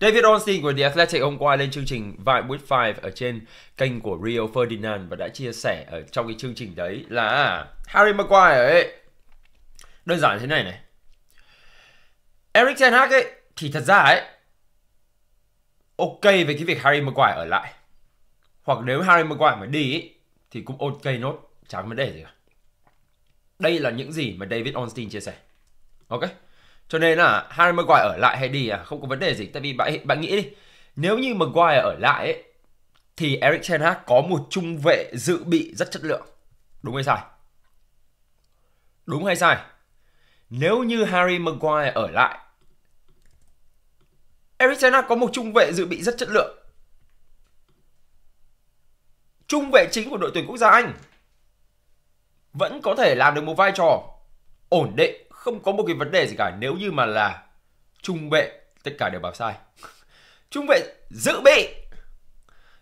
David Ornstein của The Athletic hôm qua lên chương trình Vibe with 5 ở trên kênh của Rio Ferdinand và đã chia sẻ ở trong cái chương trình đấy là Harry Maguire ấy, đơn giản thế này này, Erik ten Hag ấy thì thật ra ấy ok với cái việc Harry Maguire ở lại, hoặc nếu Harry Maguire mà đi ấy, thì cũng ok nốt, chẳng vấn đề gì cả. Đây là những gì mà David Ornstein chia sẻ. Ok, cho nên là Harry Maguire ở lại hay đi không có vấn đề gì. Tại vì bạn nghĩ đi, nếu như Maguire ở lại ấy, thì Erik ten Hag có một trung vệ dự bị rất chất lượng. Đúng hay sai? Đúng hay sai? Nếu như Harry Maguire ở lại, Erik ten Hag có một trung vệ dự bị rất chất lượng, trung vệ chính của đội tuyển quốc gia Anh, vẫn có thể làm được một vai trò ổn định, không có một cái vấn đề gì cả. Nếu như mà là trung vệ, tất cả đều bảo sai. Trung vệ dự bị,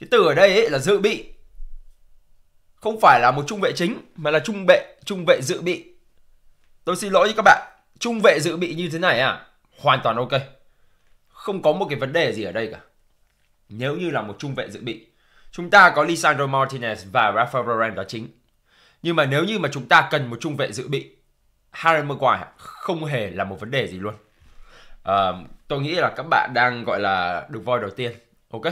cái từ ở đây ấy là dự bị, không phải là một trung vệ chính mà là trung vệ dự bị. Tôi xin lỗi các bạn, trung vệ dự bị như thế này hoàn toàn ok, không có một cái vấn đề gì ở đây cả. Nếu như là một trung vệ dự bị, chúng ta có Lisandro Martinez và Rafael Varane đó chính. Nhưng mà nếu như mà chúng ta cần một trung vệ dự bị, Harry Maguire không hề là một vấn đề gì luôn. Tôi nghĩ là các bạn đang gọi là được voi đầu tiên. Ok,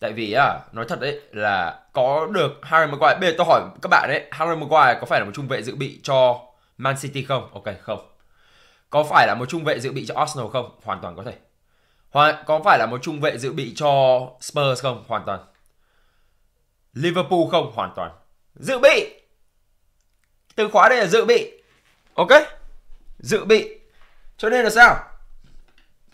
tại vì nói thật đấy là có được Harry Maguire, bây giờ tôi hỏi các bạn đấy, Harry Maguire có phải là một trung vệ dự bị cho Man City không? Ok, không. Có phải là một trung vệ dự bị cho Arsenal không? Hoàn toàn có thể. Có phải là một trung vệ dự bị cho Spurs không? Hoàn toàn. Liverpool không? Hoàn toàn. Dự bị, từ khóa đây là dự bị. Ok, dự bị. Cho nên là sao?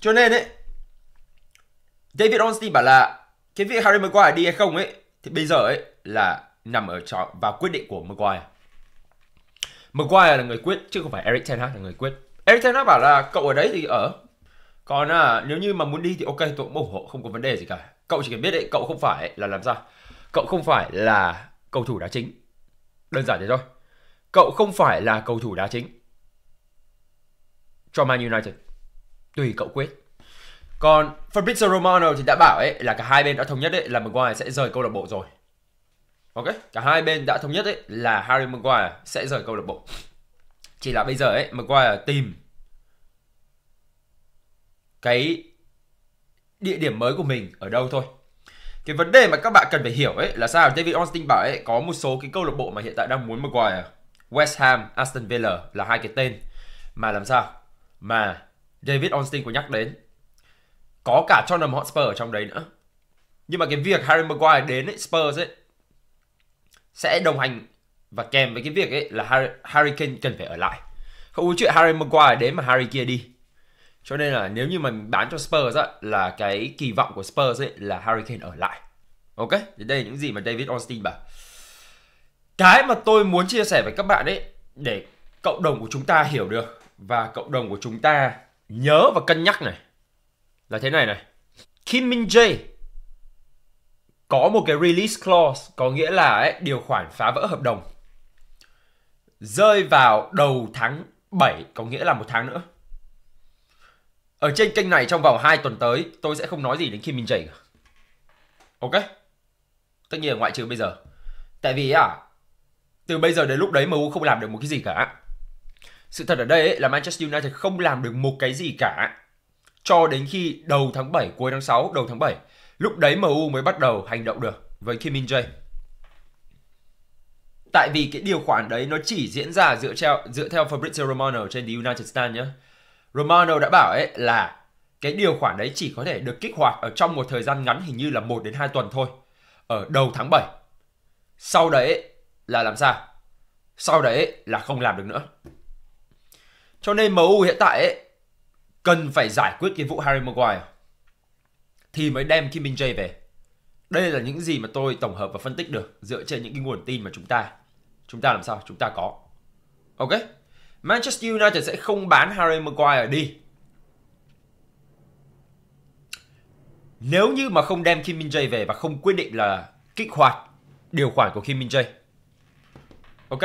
Cho nên ấy, David Ornstein bảo là cái việc Harry Maguire đi hay không ấy, thì bây giờ ấy là nằm ở vào quyết định của Maguire. Maguire là người quyết chứ không phải Erik ten Hag là người quyết. Erik ten Hag bảo là cậu ở đấy thì ở, còn nếu như mà muốn đi thì ok, tôi cũng ủng hộ, không có vấn đề gì cả. Cậu chỉ cần biết đấy, cậu không phải là làm sao, cậu không phải là cầu thủ đá chính, đơn giản thế thôi. Cậu không phải là cầu thủ đá chính cho Man United, tùy cậu quyết. Còn Fabrizio Romano thì đã bảo ấy là cả hai bên đã thống nhất ấy là Maguire sẽ rời câu lạc bộ rồi. Ok, cả hai bên đã thống nhất ấy là Harry Maguire sẽ rời câu lạc bộ. Chỉ là bây giờ ấy Maguire tìm cái địa điểm mới của mình ở đâu thôi. Cái vấn đề mà các bạn cần phải hiểu ấy là sao? David Ornstein bảo ấy có một số cái câu lạc bộ mà hiện tại đang muốn Maguire, West Ham, Aston Villa là hai cái tên mà làm sao mà David Ornstein có nhắc đến. Có cả Tottenham Hotspur ở trong đấy nữa. Nhưng mà cái việc Harry Maguire đến ấy, Spurs ấy sẽ đồng hành và kèm với cái việc ấy là Harry Kane cần phải ở lại. Không có chuyện Harry Maguire đến mà Harry kia đi. Cho nên là nếu như mình bán cho Spurs á, là cái kỳ vọng của Spurs ấy là Harry Kane ở lại. Ok, thì đây là những gì mà David Ornstein bảo. Cái mà tôi muốn chia sẻ với các bạn ấy, để cộng đồng của chúng ta hiểu được và cộng đồng của chúng ta nhớ và cân nhắc này, là thế này này. Kim Min Jae có một cái release clause, có nghĩa là ấy, điều khoản phá vỡ hợp đồng, rơi vào đầu tháng 7, có nghĩa là một tháng nữa. Ở trên kênh này trong vòng 2 tuần tới tôi sẽ không nói gì đến Kim Min Jae. Ok, tất nhiên ngoại trừ bây giờ. Tại vì từ bây giờ đến lúc đấy MU không làm được một cái gì cả. Sự thật ở đây ấy, là Manchester United không làm được một cái gì cả cho đến khi đầu tháng 7, cuối tháng 6, đầu tháng 7. Lúc đấy MU mới bắt đầu hành động được với Kim Min Jae. Tại vì cái điều khoản đấy nó chỉ diễn ra dựa theo Fabrizio Romano trên The United Stand nhé. Romano đã bảo ấy là cái điều khoản đấy chỉ có thể được kích hoạt ở trong một thời gian ngắn, hình như là 1 đến 2 tuần thôi, ở đầu tháng 7. Sau đấy là làm sao? Sau đấy là không làm được nữa. Cho nên MU hiện tại ấy cần phải giải quyết cái vụ Harry Maguire thì mới đem Kim Min Jae về. Đây là những gì mà tôi tổng hợp và phân tích được dựa trên những cái nguồn tin mà chúng ta làm sao? Chúng ta có. Ok, Manchester United sẽ không bán Harry Maguire đi nếu như mà không đem Kim Min Jae về và không quyết định là kích hoạt điều khoản của Kim Min Jae. Ok,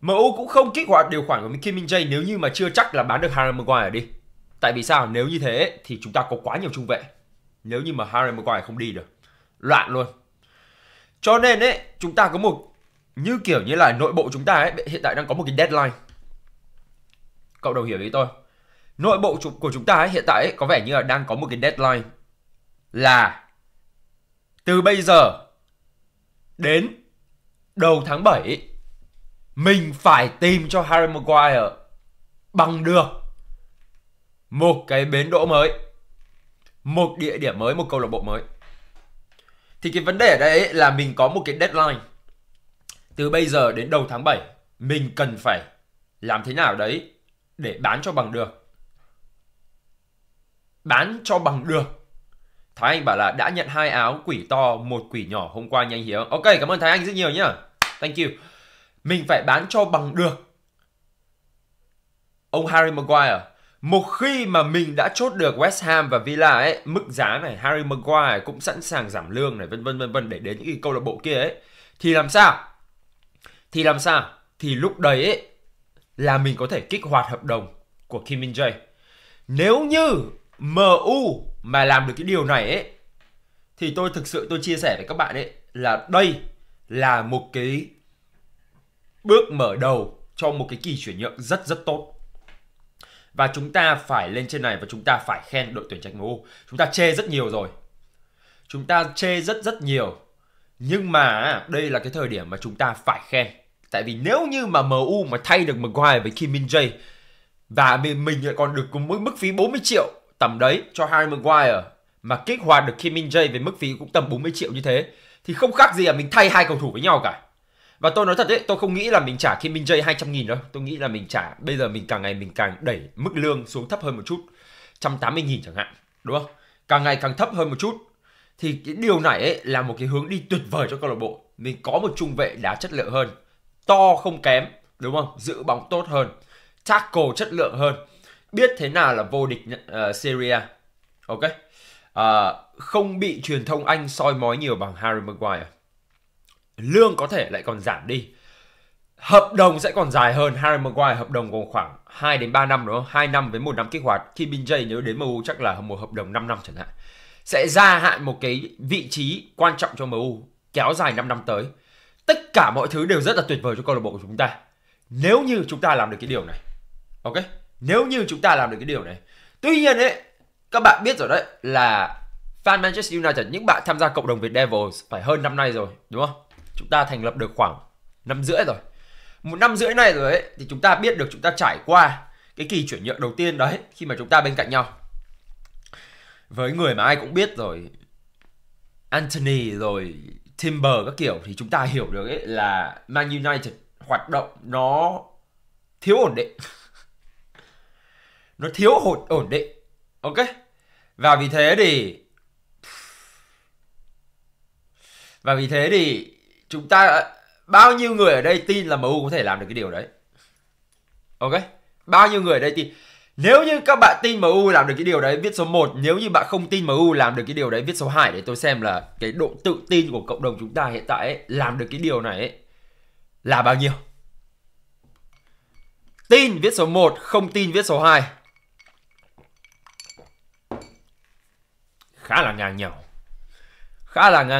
MU cũng không kích hoạt điều khoản của Kim Min Jae nếu như mà chưa chắc là bán được Harry Maguire đi. Tại vì sao? Nếu như thế thì chúng ta có quá nhiều trung vệ. nếu như mà Harry Maguire không đi được, loạn luôn. Cho nên ấy, chúng ta có một, như kiểu như là nội bộ chúng ta ấy, hiện tại đang có một cái deadline. Cậu đầu hiểu ý tôi. Nội bộ của chúng ta ấy, hiện tại ấy, có vẻ như là đang có một cái deadline là từ bây giờ đến đầu tháng 7 mình phải tìm cho Harry Maguire bằng được một cái bến đỗ mới, một địa điểm mới, một câu lạc bộ mới. Thì cái vấn đề ở đây ấy là mình có một cái deadline. Từ bây giờ đến đầu tháng 7 mình cần phải làm thế nào đấy để bán cho bằng được. Bán cho bằng được. Thái Anh bảo là đã nhận 2 áo quỷ to, 1 quỷ nhỏ hôm qua nhanh hiếu. Ok, cảm ơn Thái Anh rất nhiều nhá. Thank you. Mình phải bán cho bằng được ông Harry Maguire. Một khi mà mình đã chốt được West Ham và Villa ấy, mức giá này Harry Maguire cũng sẵn sàng giảm lương này, vân vân để đến những câu lạc bộ kia ấy, thì làm sao? Thì lúc đấy ấy, là mình có thể kích hoạt hợp đồng của Kim Min Jae. Nếu như MU mà làm được cái điều này ấy, thì tôi thực sự tôi chia sẻ với các bạn ấy là đây là một cái bước mở đầu cho một cái kỳ chuyển nhượng rất tốt. Và chúng ta phải lên trên này và chúng ta phải khen đội tuyển trạch MU. Chúng ta chê rất nhiều rồi. Chúng ta chê rất nhiều. Nhưng mà đây là cái thời điểm mà chúng ta phải khen. Tại vì nếu như mà MU mà thay được Maguire với Kim Min Jae và mình lại còn được cùng mức phí 40 triệu tầm đấy cho Harry Maguire, mà kích hoạt được Kim Min Jae với mức phí cũng tầm 40 triệu như thế, thì không khác gì là mình thay hai cầu thủ với nhau cả. Và tôi nói thật đấy, tôi không nghĩ là mình trả Kim Min Jae 200.000 đâu. Tôi nghĩ là mình trả, bây giờ mình càng ngày mình càng đẩy mức lương xuống thấp hơn một chút, 180.000 chẳng hạn, đúng không? Càng ngày càng thấp hơn một chút. Thì cái điều này ấy là một cái hướng đi tuyệt vời cho câu lạc bộ. Mình có một trung vệ đá chất lượng hơn, to không kém, đúng không? Giữ bóng tốt hơn, tackle chất lượng hơn, biết thế nào là vô địch Syria. Ok, không bị truyền thông Anh soi mói nhiều bằng Harry Maguire. Lương có thể lại còn giảm đi, hợp đồng sẽ còn dài hơn. Harry Maguire hợp đồng còn khoảng 2-3 năm, đúng không? 2 năm với 1 năm kích hoạt. Kim Min Jae nếu đến MU chắc là một hợp đồng 5 năm chẳng hạn, sẽ gia hạn một cái vị trí quan trọng cho MU, kéo dài 5 năm tới. Tất cả mọi thứ đều rất là tuyệt vời cho câu lạc bộ của chúng ta, nếu như chúng ta làm được cái điều này. Ok, nếu như chúng ta làm được cái điều này. Tuy nhiên ấy, các bạn biết rồi đấy, là fan Manchester United, những bạn tham gia cộng đồng Viet Devils phải hơn năm nay rồi, đúng không? Chúng ta thành lập được khoảng 1.5 năm rồi. 1.5 năm này rồi ấy, thì chúng ta biết được chúng ta trải qua cái kỳ chuyển nhượng đầu tiên đấy, khi mà chúng ta bên cạnh nhau với người mà ai cũng biết rồi, Anthony rồi Timber các kiểu, thì chúng ta hiểu được ấy là Man United hoạt động nó thiếu ổn định. Nó thiếu ổn định. Ok. Và vì thế thì chúng ta, bao nhiêu người ở đây tin là MU có thể làm được cái điều đấy. Ok, bao nhiêu người ở đây tin. Nếu như các bạn tin MU làm được cái điều đấy, viết số 1. Nếu như bạn không tin MU làm được cái điều đấy, viết số 2 để tôi xem là cái độ tự tin của cộng đồng chúng ta hiện tại ấy, làm được cái điều này ấy, là bao nhiêu. Tin viết số 1, không tin viết số 2. Khá là ngang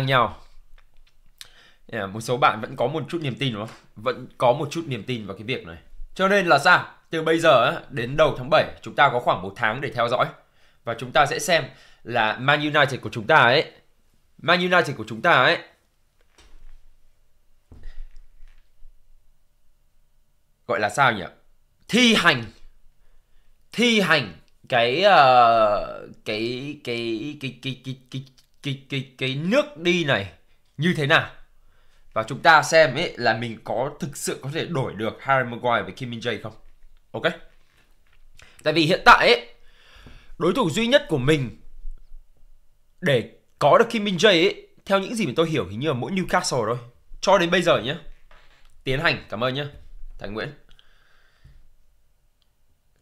nhau. Một số bạn vẫn có một chút niềm tin, đúng không? Vẫn có một chút niềm tin vào cái việc này. Cho nên là sao? Từ bây giờ đến đầu tháng 7 chúng ta có khoảng 1 tháng để theo dõi. Và chúng ta sẽ xem là Man United của chúng ta ấy gọi là sao nhỉ? Thi hành cái nước đi này như thế nào. Và chúng ta xem ấy là mình có thực sự có thể đổi được Harry Maguire với Kim Min Jae không? Ok. Tại vì hiện tại ấy, đối thủ duy nhất của mình để có được Kim Min Jae ấy, theo những gì mà tôi hiểu hình như là mỗi Newcastle thôi. Cho đến bây giờ nhé. Tiến hành, cảm ơn nhé Thành Nguyễn.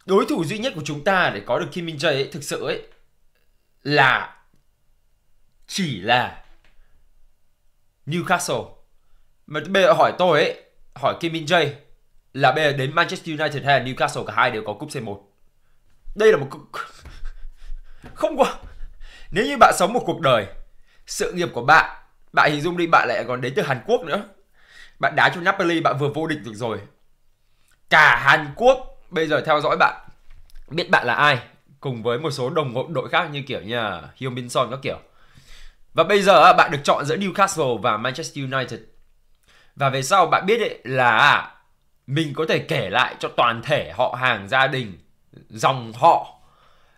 Đối thủ duy nhất của chúng ta để có được Kim Min Jae ấy, thực sự ấy là chỉ là Newcastle. Mà bây giờ hỏi tôi ấy, hỏi Kim Min Jae là bây giờ đến Manchester United hay Newcastle, cả hai đều có cúp C1. Đây là một cúp không có Nếu như bạn sống một cuộc đời, sự nghiệp của bạn, bạn hình dung đi, bạn lại còn đến từ Hàn Quốc nữa. Bạn đá cho Napoli, bạn vừa vô địch được rồi. Cả Hàn Quốc bây giờ theo dõi bạn, biết bạn là ai, cùng với một số đồng đội khác như kiểu như Hyo Min Son các kiểu. Và bây giờ bạn được chọn giữa Newcastle và Manchester United. Và về sau bạn biết đấy là mình có thể kể lại cho toàn thể họ hàng, gia đình, dòng họ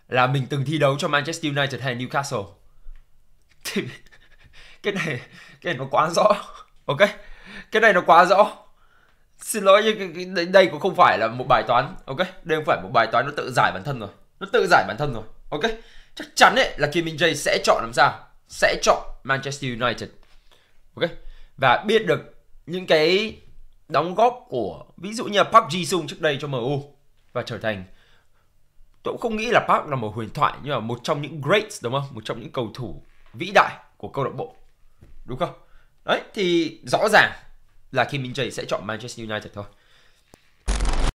là mình từng thi đấu cho Manchester United hay Newcastle. Thì cái này nó quá rõ. Ok, cái này nó quá rõ. Xin lỗi nhưng đây cũng không phải là một bài toán. Ok, đây không phải một bài toán, nó tự giải bản thân rồi. Ok, chắc chắn ấy là Kim Min Jae sẽ chọn làm sao? Sẽ chọn Manchester United. Ok, và biết được những cái đóng góp của ví dụ như Park Ji Sung trước đây cho MU và trở thành, tôi cũng không nghĩ là Park là một huyền thoại, nhưng mà một trong những greats, đúng không? Một trong những cầu thủ vĩ đại của câu lạc bộ, đúng không? Đấy, thì rõ ràng là Kim Min Jae sẽ chọn Manchester United thôi.